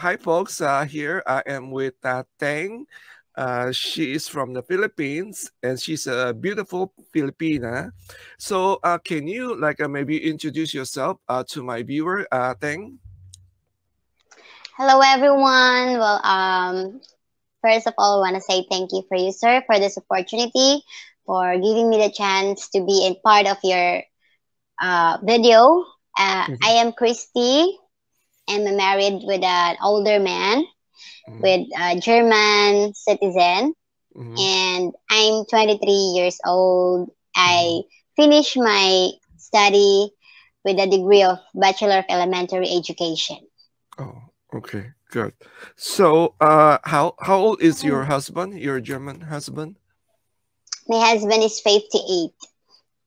Hi, folks. Here I am with Tang. She is from the Philippines, and she's a beautiful Filipina. So can you maybe introduce yourself to my viewer, Tang? Hello, everyone. Well, first of all, I want to say thank you for you, sir, for this opportunity, for giving me the chance to be a part of your video. I am Christy. I'm married with an older man, with a German citizen, and I'm 23 years old. I finished my study with a degree of Bachelor of Elementary Education. Oh, okay, good. So how old is your husband, your German husband? My husband is 58.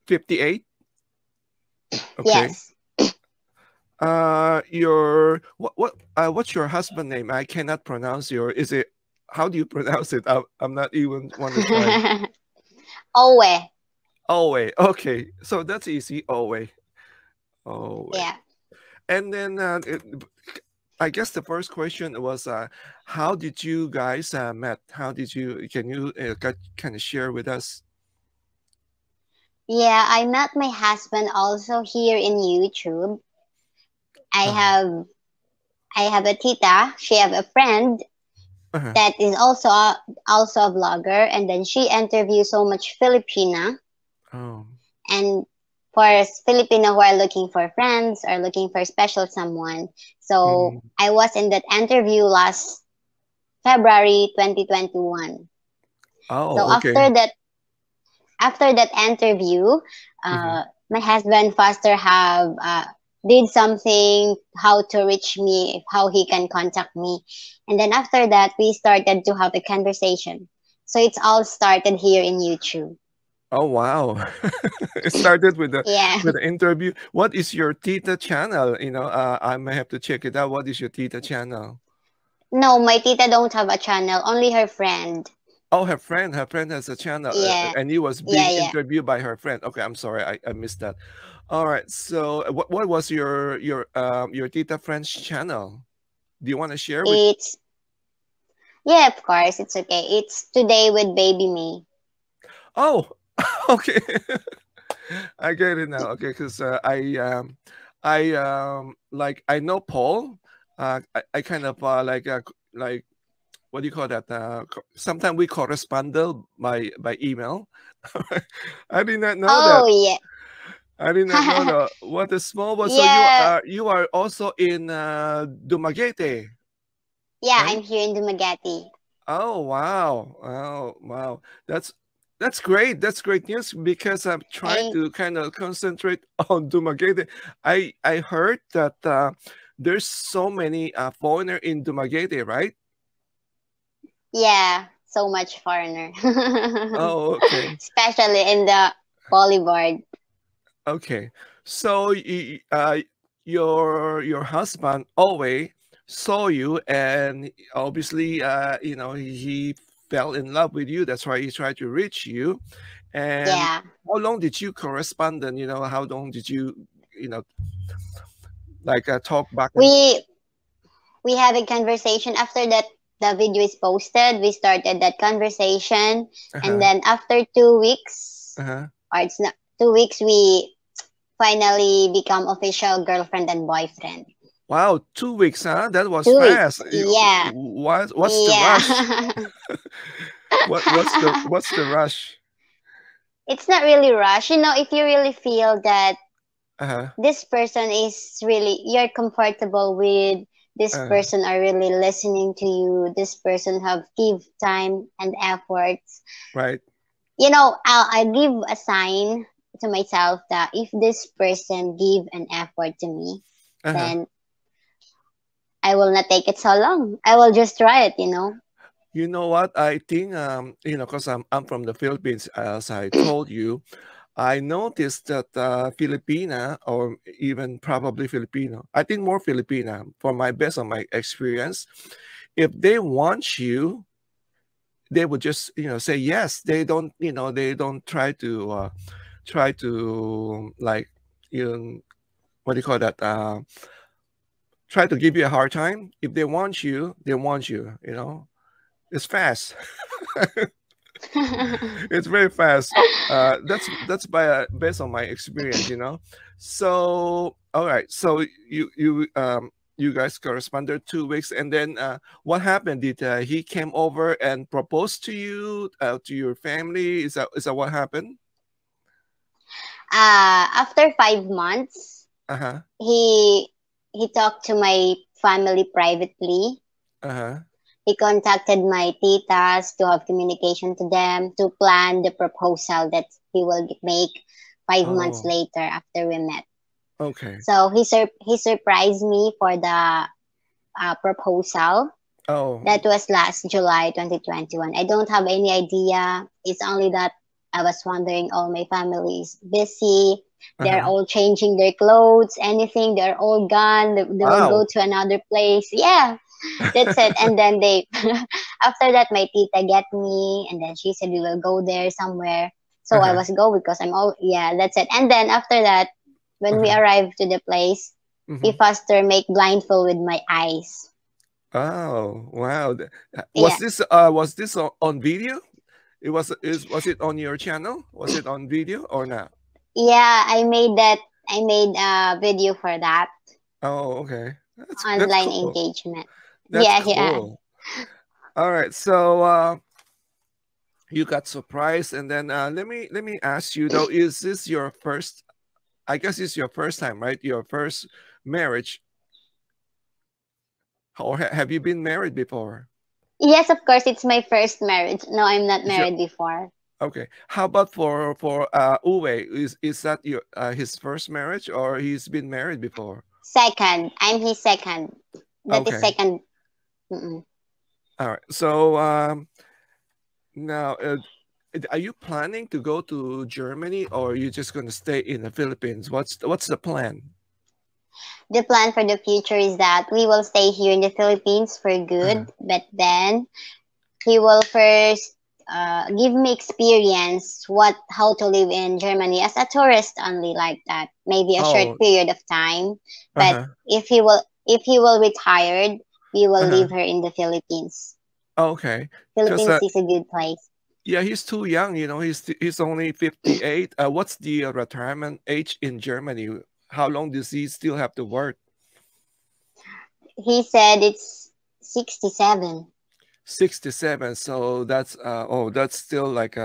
58? Okay. Yes. What's your husband name? I cannot pronounce your. Is it? How do you pronounce it? I'm not even wondering. Uwe. Uwe. Okay, so that's easy. Uwe. Oh. Yeah. And then I guess the first question was, how did you guys met? How did you? Can you kind of share with us? Yeah, I met my husband also here in YouTube. I have a tita. She have a friend that is also a vlogger, and then she interviews so much Filipina. Oh. And for Filipino who are looking for friends or looking for special someone, so I was in that interview last February 2021. Oh. So okay. after that interview, my husband Foster have. Did something, how to reach me, how he can contact me. And then after that, we started to have a conversation. So it's all started here in YouTube. Oh, wow. It started with the with the interview. What is your tita channel? You know, I may have to check it out. What is your tita channel? No, my tita don't have a channel, only her friend. Oh, her friend. Her friend has a channel. Yeah. And he was being interviewed by her friend. Okay, I'm sorry. I missed that. All right. So what was your tita friend's channel? Do you want to share with it's yeah, of course. It's okay. It's Today with Baby Me. Oh, okay. I get it now. Okay, because I know Paul. I kind of what do you call that? Sometimes we correspond by email. I did not know that. Oh, yeah. I did not know that. What a small one. Yeah. So you are also in Dumaguete. Yeah, right? I'm here in Dumaguete. Oh, wow. Oh, wow. That's great. That's great news because I'm trying to kind of concentrate on Dumaguete. I heard that there's so many foreigners in Dumaguete, right? Yeah, so much foreigner. Oh, okay. Especially in the Boulevard. Okay, so your husband always saw you, and obviously, you know, he fell in love with you. That's why he tried to reach you. And how long did you correspond? And you know, how long did you, you know, talk back? We have a conversation after that. The video is posted. We started that conversation, and then after 2 weeks, or it's not 2 weeks, we finally become official girlfriend and boyfriend. Wow, 2 weeks, huh? That was fast. Yeah. What's the rush? what's the rush? It's not really rush, you know. If you really feel that this person is really you're comfortable with. This person are really listening to you. This person have give time and efforts. Right. You know, I give a sign to myself that if this person give an effort to me, then I will not take it so long. I will just try it, you know. You know what? I think, you know, because I'm from the Philippines, as I told you, I noticed that Filipina, or even probably Filipino, I think more Filipina, from my best of my experience, if they want you, they would just, you know, say yes. They don't, you know, they don't try to, like, you know, what do you call that? try to give you a hard time. If they want you, they want you, you know. It's fast. It's very fast. That's based on my experience, you know. So all right, so you guys corresponded 2 weeks, and then what happened? Did he came over and proposed to you, to your family? Is that what happened? After 5 months, he talked to my family privately. He contacted my titas to have communication to them, to plan the proposal that he will make 5 months later after we met. Okay. So he surprised me for the proposal. Oh. That was last July 2021. I don't have any idea. It's only that I was wondering, all my family is busy. They're all changing their clothes, anything. They're all gone. They will go to another place. Yeah. That's it. And then they, after that, my tita get me, and then she said we will go there somewhere. So I was go because I'm all, yeah, that's it. And then after that, when we arrived to the place, he Foster make blindfold with my eyes. Oh, wow. Was this was this on video? It was it on your channel? Was it on video or not? Yeah, I made that. I made a video for that. Oh, okay. That's, online that's cool. Engagement. That's cool. All right, so you got surprised, and then let me ask you though: is this your first? I guess it's your first time, right? Your first marriage, or have you been married before? Yes, of course, it's my first marriage. No, I'm not married before. Okay. How about for Uwe? Is that your his first marriage, or he's been married before? Second. I'm his second. That is second. All right. So now, are you planning to go to Germany, or are you just going to stay in the Philippines? What's the plan? The plan for the future is that we will stay here in the Philippines for good, but then he will first give me experience how to live in Germany as a tourist only, like that, maybe a short period of time. But if he will retire, we will leave her in the Philippines. Okay. Philippines is a good place. Yeah, he's too young, you know. He's only 58. What's the retirement age in Germany? How long does he still have to work? He said it's 67. 67. So that's that's still like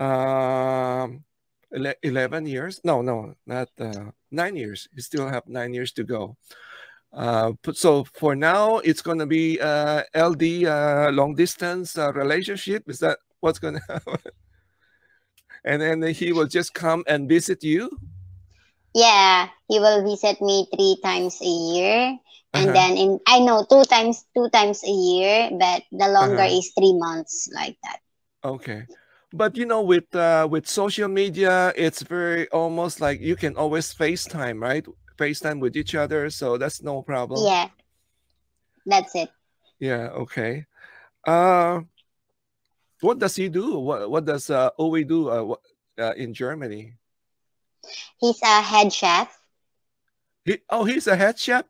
11 years. No, not 9 years. He still have 9 years to go. So for now, it's going to be LD, long distance relationship. Is that what's going to happen? And then he will just come and visit you. Yeah, he will visit me 3 times a year, and then I know 2 times a year, but the longer is 3 months, like that. Okay, but you know, with social media, it's very almost like you can always FaceTime, right? FaceTime with each other, so that's no problem. Yeah, that's it. Yeah, okay. What does he do? What does Uwe do in Germany? He's a head chef. He's a head chef.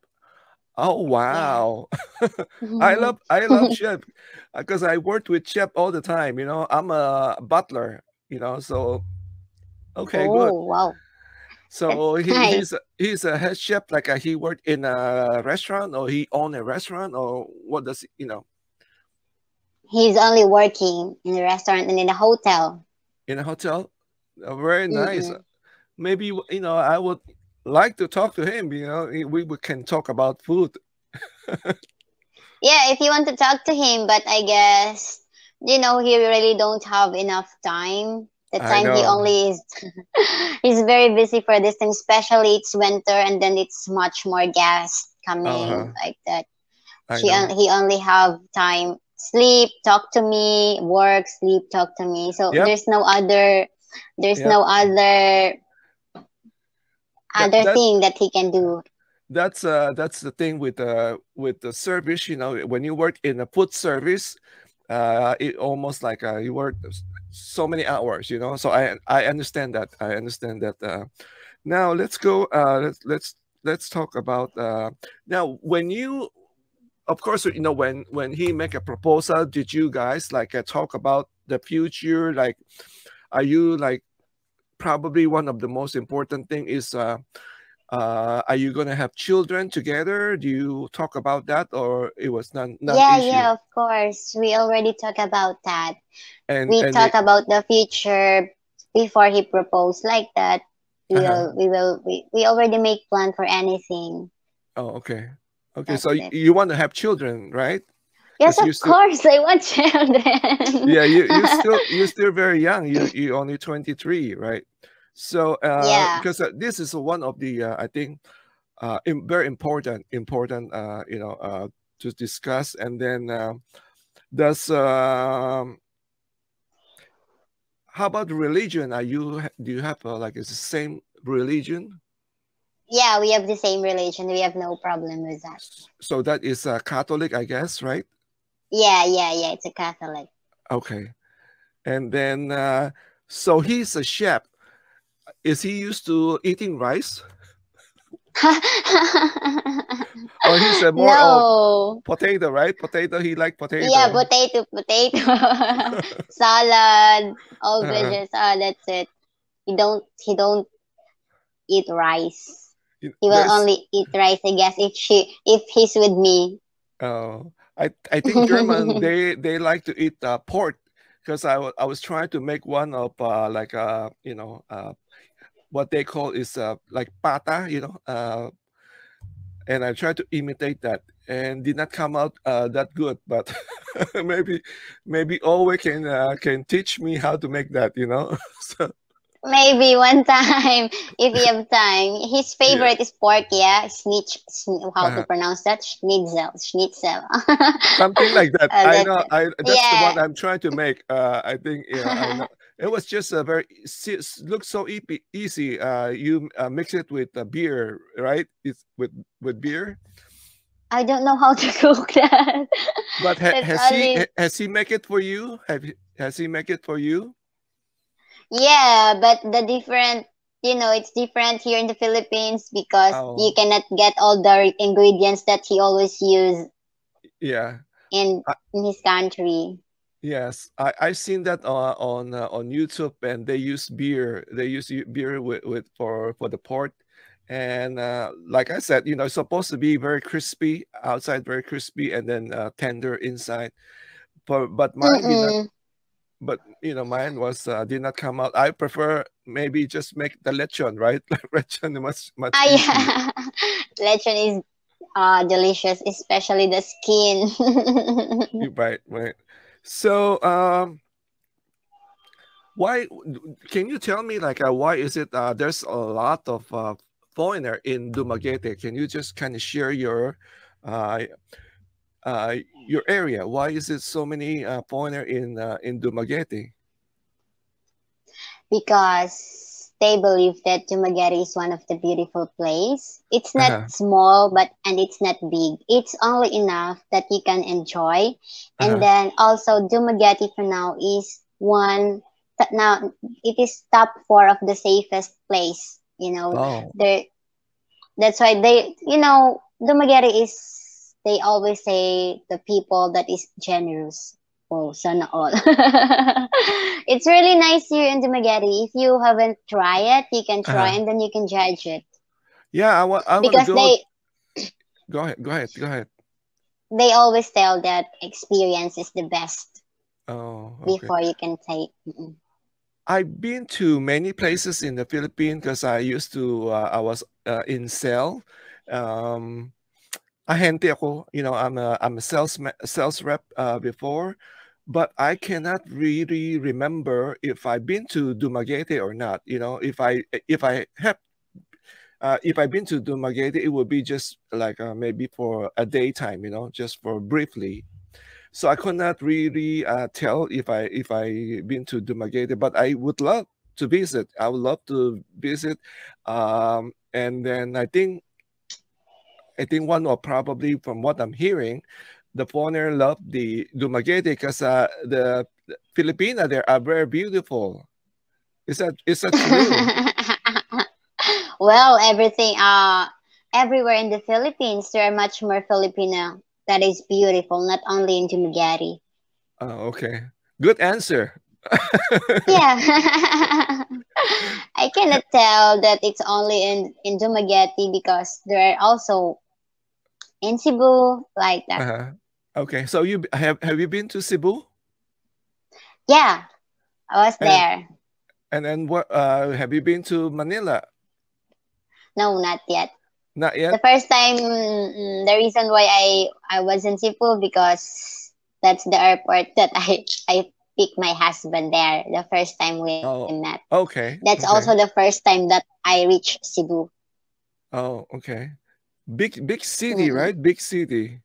Oh wow! Yeah. I love chef, because I worked with chef all the time. You know, I'm a butler. You know, so okay, good. Wow. So he's a head chef. Like he worked in a restaurant, or he owned a restaurant, or what does he, you know? He's only working in the restaurant and in a hotel. In a hotel, very nice. Maybe, you know, I would like to talk to him, you know, we can talk about food. Yeah, if you want to talk to him, but I guess, you know, he really don't have enough time. The time he only is, he's very busy for this time, especially it's winter, and then it's much more guests coming, like that. He only have time, sleep, talk to me, work, sleep, talk to me. So there's no other thing that he can do. That's the thing with the service, you know. When you work in a food service, it almost like you work so many hours, you know. So I understand that. Now let's go. Let's let's talk about now. When you, of course, you know, when he make a proposal, did you guys like talk about the future? Like, are you like probably one of the most important thing is are you gonna have children together? Do you talk about that, or it was not yeah, issue? Yeah, of course, we already talk about that, and we talk about the future before he proposed like that. We already make plan for anything. Oh, okay, okay. That's so it. You want to have children, right? Yes, of course, I want children. Yeah, you're still very young. You're only 23, right? So yeah, because this is one of the I think very important you know to discuss. And then does how about religion? Do you have like it's the same religion? Yeah, we have the same religion. We have no problem with that. So that is Catholic, I guess, right? Yeah. It's a Catholic. Okay, and then so he's a chef. Is he used to eating rice? Or he's a more no. Potato, right? Potato, he likes potato. Yeah, potato. Salad, all veggies. That's it. He don't eat rice. He will only eat rice, I guess, if he's with me. Oh, I think German they like to eat pork, because I was trying to make one of like you know what they call is like pata, you know, and I tried to imitate that and did not come out that good. But maybe Uwe can teach me how to make that, you know. So, maybe one time if you have time. His favorite is pork, yeah. How to pronounce that? Schnitzel. Something like that. I know. That's the one I'm trying to make. I think. Yeah, I know. It was just a very looks so easy. You mix it with beer, right? It's with beer. I don't know how to cook that. But has he make it for you? Has he make it for you? Yeah, but the different, you know, it's different here in the Philippines, because you cannot get all the ingredients that he always use. Yeah. In his country. Yes, I've seen that on YouTube, and they use beer. They use beer for the pork, and like I said, you know, it's supposed to be very crispy outside, very crispy, and then tender inside. But mine did not. But you know, mine was did not come out. I prefer maybe just make the lechon, right? Lechon much. Yeah. Lechon is delicious, especially the skin. Right. So, why can you tell me like why is it there's a lot of foreigner in Dumaguete? Can you just kind of share your area? Why is it so many foreigner in Dumaguete? Because they believe that Dumaguete is one of the beautiful place. It's not small, and it's not big. It's only enough that you can enjoy. And then also Dumaguete for now is top 4 of the safest place. You know, that's why they, you know, Dumaguete is. They always say the people that is generous. Oh, sana all. It's really nice here in Dumaguete. If you haven't tried it, you can try and then you can judge it. Yeah, I want to go ahead. They always tell that experience is the best. Oh, okay. Before you can take. I've been to many places in the Philippines, because I was in sale. You know, I'm a sales rep before, but I cannot really remember if I've been to Dumaguete or not. You know, if I've been to Dumaguete, it would be just like maybe for a daytime, you know, just for briefly. So I could not really tell if I been to Dumaguete, but I would love to visit. I would love to visit, and then I think one, or probably from what I'm hearing, the foreigner love the Dumaguete because the Filipina there are very beautiful. Is that true? Well, everything everywhere in the Philippines, there are much more Filipino that is beautiful, not only in Dumaguete. Oh, okay. Good answer. Yeah. I cannot tell that it's only in Dumaguete because there are also in Cebu like that. Okay, so you have you been to Cebu? Yeah, I was there. And then what? Have you been to Manila? No, not yet. Not yet. The first time, the reason why I was in Cebu because that's the airport that I picked my husband there the first time we met. Okay. That's also the first time that I reached Cebu. Oh, okay. Big city, right? Big city.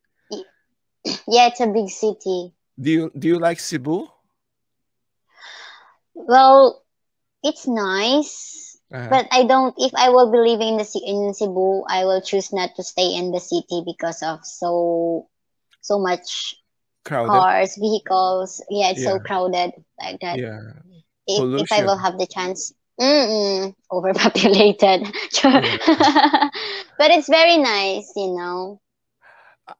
Yeah, it's a big city. Do you like Cebu? Well, it's nice, but I don't. If I will be living in Cebu, I will choose not to stay in the city because of so much cars, vehicles. Yeah, it's so crowded like that. Yeah. If I will have the chance, overpopulated. But it's very nice, you know.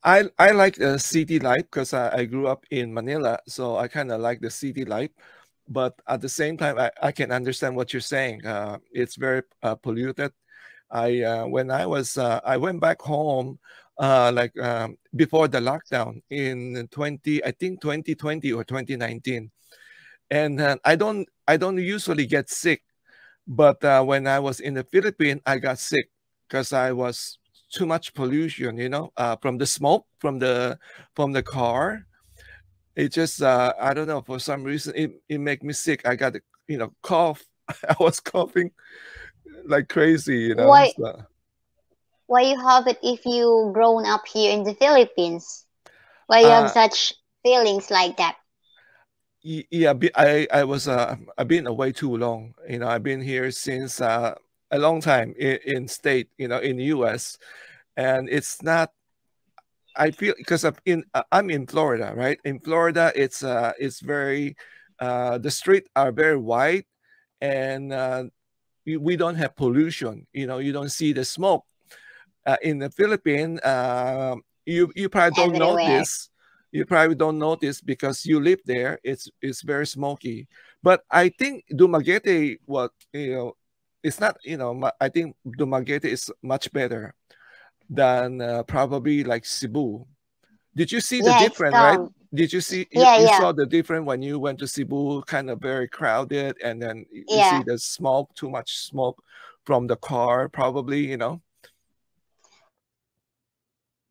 I like the city life because I grew up in Manila, so I kind of like the city life. But at the same time, I can understand what you're saying. It's very polluted. When I was, I went back home before the lockdown in 2020 or 2019, and I don't usually get sick, but when I was in the Philippines, I got sick because I was too much pollution, you know, from the smoke from the car. It just I don't know, for some reason it made me sick. I got, you know, cough. I was coughing like crazy, you know. Why you have it if you grown up here in the Philippines? Why you have such feelings like that? Yeah, I was I've been away too long. You know, I've been here since a long time in state, you know, in the US, and it's not. I feel because I'm in Florida, right? In Florida, it's very the streets are very wide, and we don't have pollution. You know, you don't see the smoke. In the Philippines, you probably don't notice. You probably don't notice because you live there. It's very smoky. But I think Dumaguete, it's not. You know, I think Dumaguete is much better than probably like Cebu. Did you see the difference, right? Did you see? Yeah, you saw the difference when you went to Cebu, kind of very crowded, and then you see the smoke, too much smoke from the car, probably, you know.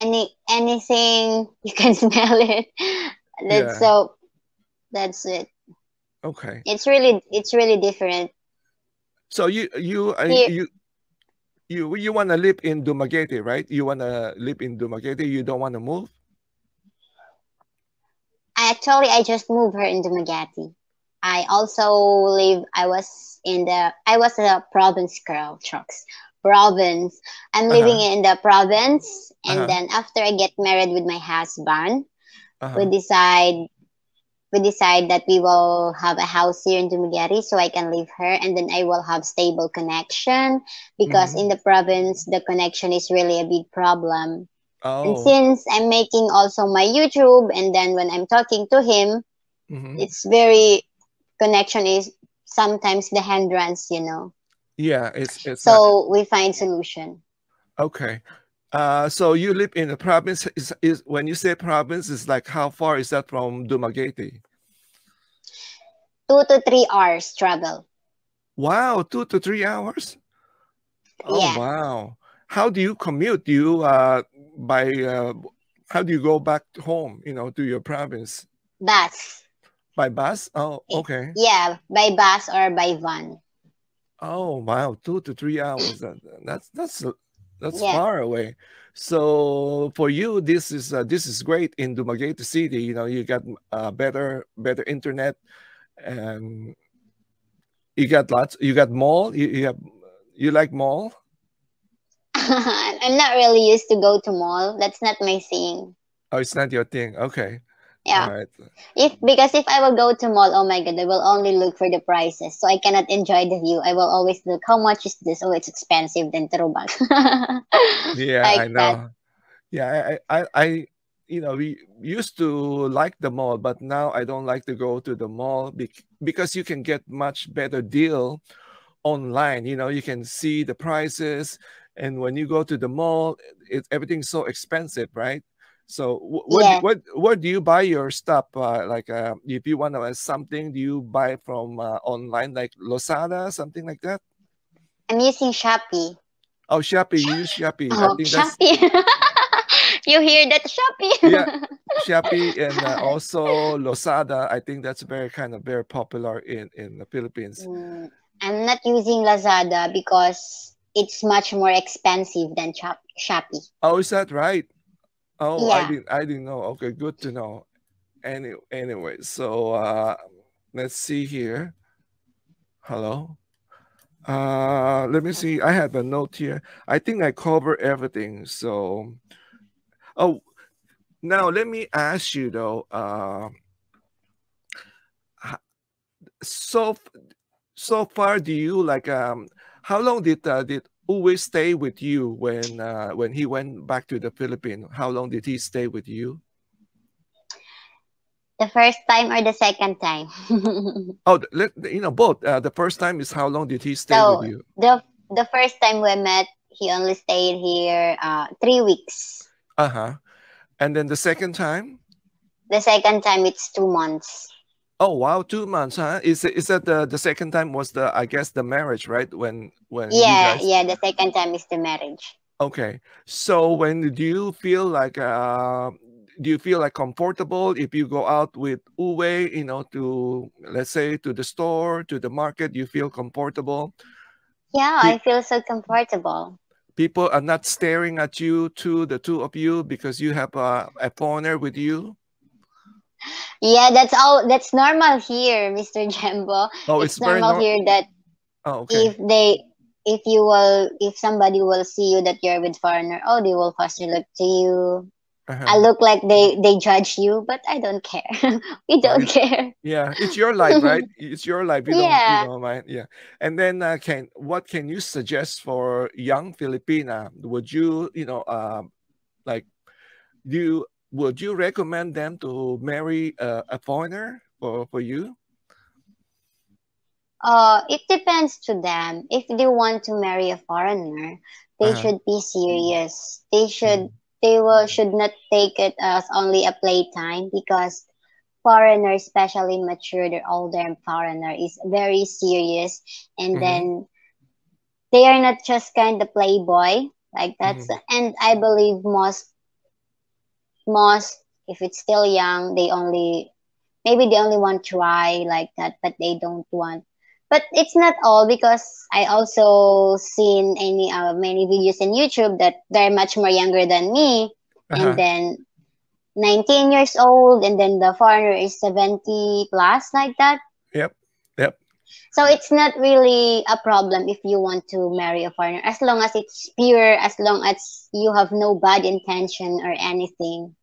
Anything you can smell it. That's it. Okay. It's really different. So you want to live in Dumaguete, right? You want to live in Dumaguete. You don't want to move? Actually, I just moved here in Dumaguete. I was a province girl, province. I'm living in the province, and then after I get married with my husband, we decide that we will have a house here in Dumaguete so I can live here, and then I will have stable connection because in the province, the connection is really a big problem. And since I'm making also my YouTube, and then when I'm talking to him, it's very, connection is sometimes the hindrance, you know. Yeah, it's so we find solution. Okay. So you live in the province. Is when you say province, is like how far is that from Dumaguete? 2 to 3 hours travel. Wow, 2 to 3 hours. Oh wow! How do you commute? Do you how do you go back home? You know, to your province. Bus. By bus? Oh, okay. Yeah, by bus or by van. Oh wow! 2 to 3 hours. That's far away. So for you, this is great in Dumaguete City. You know, you got better internet, and you got lots. You got mall. You like mall? I'm not really used to go to mall. That's not my thing. Oh, it's not your thing. Okay. Yeah. All right. Because if I will go to mall, oh my god, I will only look for the prices, so I cannot enjoy the view. I will always look, how much is this? Oh, it's expensive than Terubang. Yeah, like I know. That. Yeah, I you know, we used to like the mall, but now I don't like to go to the mall because you can get much better deal online. You know, you can see the prices, and when you go to the mall, everything's so expensive, right? So where do you buy your stuff? If you want to buy something, do you buy from online, like Lazada, something like that? I'm using Shopee. Oh, Shopee. You use Shopee. Oh, I think Shopee. That's... You hear that, Shopee? Yeah, Shopee, and also Lazada. I think that's very popular in the Philippines. I'm not using Lazada because it's much more expensive than Shopee. Oh, is that right? Oh, yeah. I didn't know. Okay, good to know. Anyway, so let's see here. Hello. Let me see. I have a note here. I think I cover everything. So, oh, now let me ask you though. So far, do you like? How long did Uwe stay with you when he went back to the Philippines? How long did he stay with you? The first time or the second time? Both. The first time is how long did he stay with you? The first time we met, he only stayed here 3 weeks. And then the second time? The second time it's 2 months. Oh wow, 2 months, huh? Is that the second time was the marriage, right? When the second time is the marriage. Okay, so when do you feel like comfortable if you go out with Uwe, to, let's say, to the store, to the market? You feel comfortable? Yeah, I feel so comfortable. People are not staring at you, the two of you, because you have a foreigner with you. Yeah, that's normal here, Mr. Jembo. Oh, it's normal here that if somebody will see you that you're with foreigner, oh, they will first look to you. I look like they judge you, but I don't care. We don't care. Yeah, it's your life, right? It's your life. You don't mind. Yeah. And then what can you suggest for young Filipina? Would you, would you recommend them to marry a foreigner for you? It depends to them. If they want to marry a foreigner, they should be serious. They should should not take it as only a playtime, because foreigners, especially matured or older foreigner, is very serious, and then they are not just kind of playboy like that. And I believe most, if it's still young, they only want to try like that, but they don't want. But it's not all, because I also seen many videos on YouTube that they're much more younger than me, and then 19 years old, and then the foreigner is 70 plus like that. Yep. So it's not really a problem if you want to marry a foreigner, as long as it's pure, as long as you have no bad intention or anything.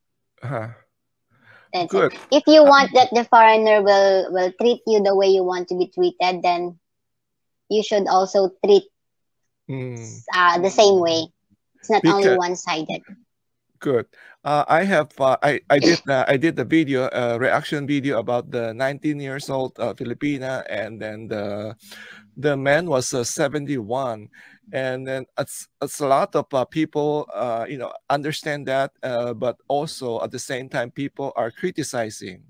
That's good. If you want that the foreigner will treat you the way you want to be treated, then you should also treat the same way. It's not only one-sided. Good. I did a video, reaction video about the 19-year-old Filipina, and then the man was 71, and then it's a lot of people understand that, but also at the same time people are criticizing.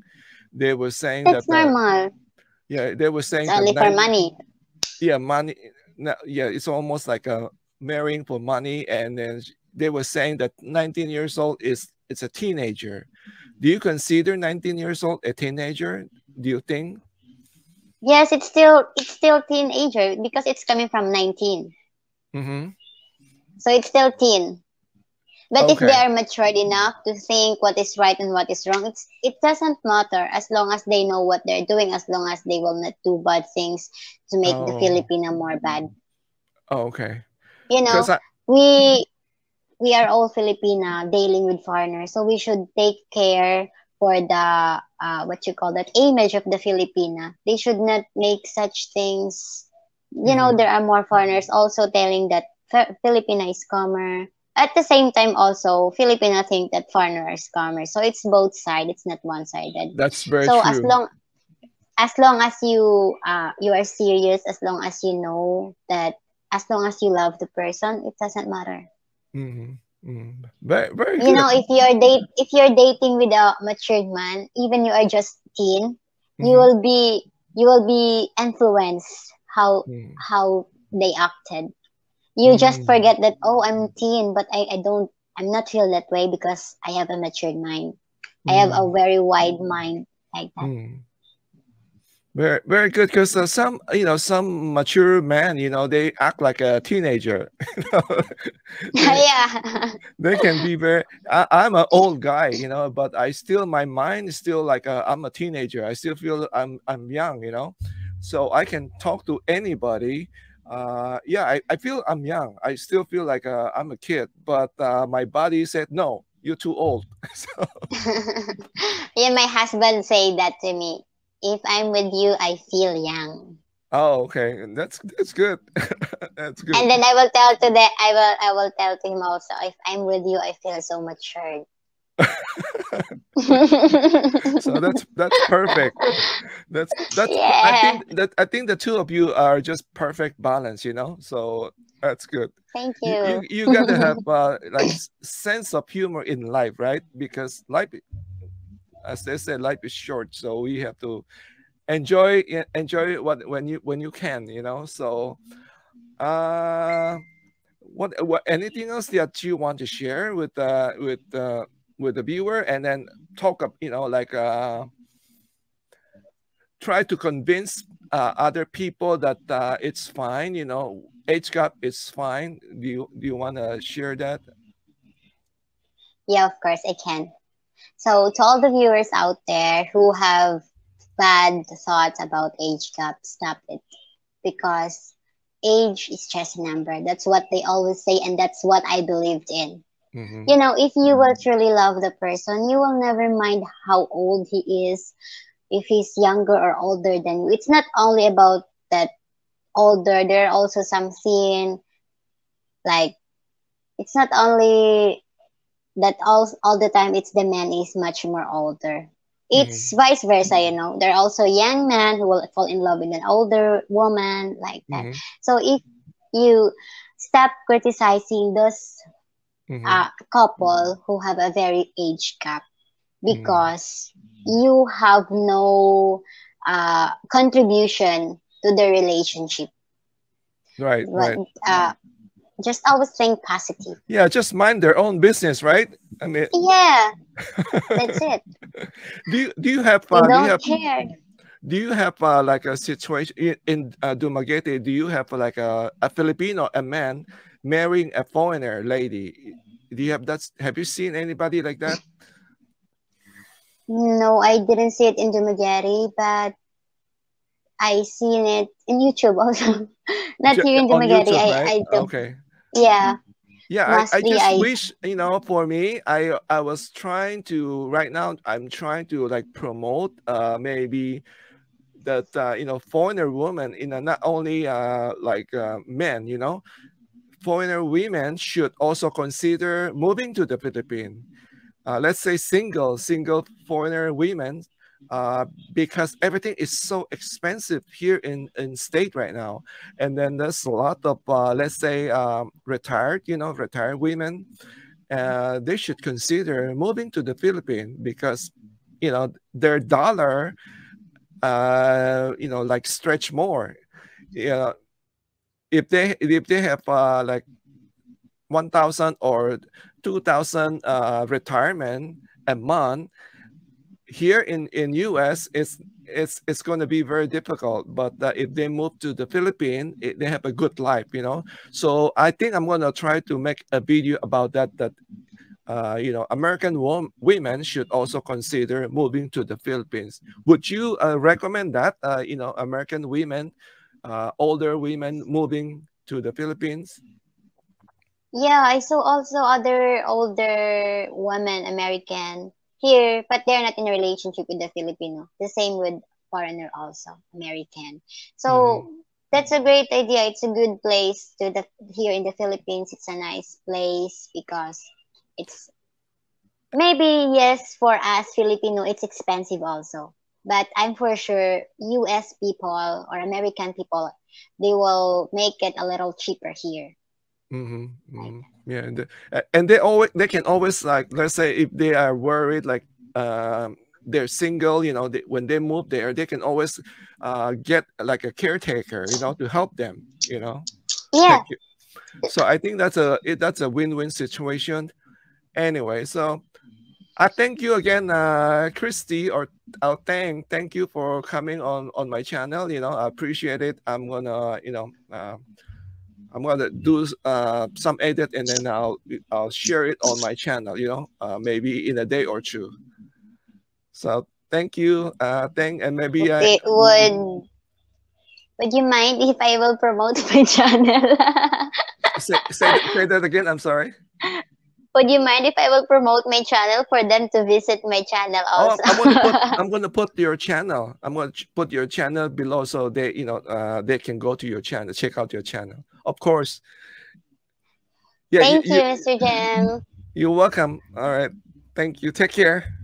They were saying that's normal. Yeah, they were saying it's only for money. Yeah, money. No, yeah, it's almost like a marrying for money, and then. They were saying that 19 years old is a teenager. Do you consider 19 years old a teenager? Do you think? Yes, it's still teenager, because it's coming from 19. So it's still teen. But if they are matured enough to think what is right and what is wrong, it doesn't matter, as long as they know what they're doing, as long as they will not do bad things to make the Filipina more bad. Oh, okay. We are all Filipina dealing with foreigners, so we should take care for the what you call that, image of the Filipina. They should not make such things. You know, there are more foreigners also telling that Filipina is scammer. At the same time, also Filipina think that foreigner is scammer. So it's both sides. It's not one sided. That's very true. So as long as you are serious, as long as you know that, as long as you love the person, it doesn't matter. Mm-hmm. Very, very good. You know, if you're dating with a matured man, even you are just teen, you will be influenced how they acted. You just forget that, oh, I'm teen, but I'm not feel that way because I have a matured mind. I have a very wide mind like that. Very, very good, because some mature men, they act like a teenager. Yeah. They can be very. I'm an old guy, but my mind is still like I'm a teenager. I still feel I'm young, so I can talk to anybody. I feel I'm young. I still feel like I'm a kid, but my body said no. You're too old. Yeah, my husband said that to me. If I'm with you, I feel young. Oh, okay, that's good. That's good. And then I will tell to him also, if I'm with you, I feel so matured. So that's perfect. That's yeah. I think the two of you are just perfect balance. So that's good. Thank you. You gotta have like sense of humor in life, right? Because life. As they said, life is short, so we have to enjoy when you can, So, what anything else that you want to share with the viewer, and then talk up, try to convince other people that it's fine, age gap is fine. Do you want to share that? Yeah, of course I can. So to all the viewers out there who have bad thoughts about age gap, stop it. Because age is just a number. That's what they always say, and that's what I believed in. Mm-hmm. If you will truly love the person, you will never mind how old he is, if he's younger or older than you. It's not only about that older. There are also something like, it's not only that all the time it's the man is much more older. It's vice versa, There are also young men who will fall in love with an older woman like that. So if you stop criticizing those couple who have a very age gap, because you have no contribution to the relationship. Right, right. Just always think positive. Yeah, just mind their own business, right? I mean, yeah, that's it. Do you have? Do you have like a situation in Dumaguete? Do you have like a Filipino, a man marrying a foreigner lady? Do you have that? Have you seen anybody like that? No, I didn't see it in Dumaguete, but I seen it in YouTube also. Not here in Dumaguete. Right? Okay. Yeah. Yeah, I wish, for me, I was trying to, right now, I'm trying to like promote maybe that, foreigner women, not only men, foreigner women should also consider moving to the Philippines. Let's say single foreigner women, because everything is so expensive here in state right now, and then there's a lot of let's say retired women. They should consider moving to the Philippines because their dollar like stretch more. If they have like 1,000 or 2,000 retirement a month. Here in U.S., it's going to be very difficult. But if they move to the Philippines, they have a good life, So I think I'm going to try to make a video about that. That American women should also consider moving to the Philippines. Would you recommend that? American women, older women moving to the Philippines. Yeah, I saw also other older women, American. here, but they're not in a relationship with the Filipino. The same with foreigner also, American. So that's a great idea. It's a good place to the here in the Philippines. It's a nice place because it's maybe yes for us Filipino it's expensive also. But I'm for sure US people or American people, they will make it a little cheaper here. Yeah, and they can always, like, let's say if they are worried, like they're single, you know, when they move there, they can always get like a caretaker, you know, to help them, you know. Yeah. So I think that's a win-win situation. Anyway, so I thank you again, Christy, or I'll thank you for coming on my channel. You know, I appreciate it. I'm gonna, you know, I'm gonna do some edit and then I'll share it on my channel. You know, maybe in a day or two. So thank you. And maybe okay, would you mind if I will promote my channel? say that again. I'm sorry. Would you mind if I will promote my channel for them to visit my channel also? Oh, I'm gonna put your channel. I'm gonna put your channel below so they, you know, they can go to your channel, check out your channel. Of course. Yeah, thank you, Mr. Jim. You're welcome. All right. Thank you. Take care.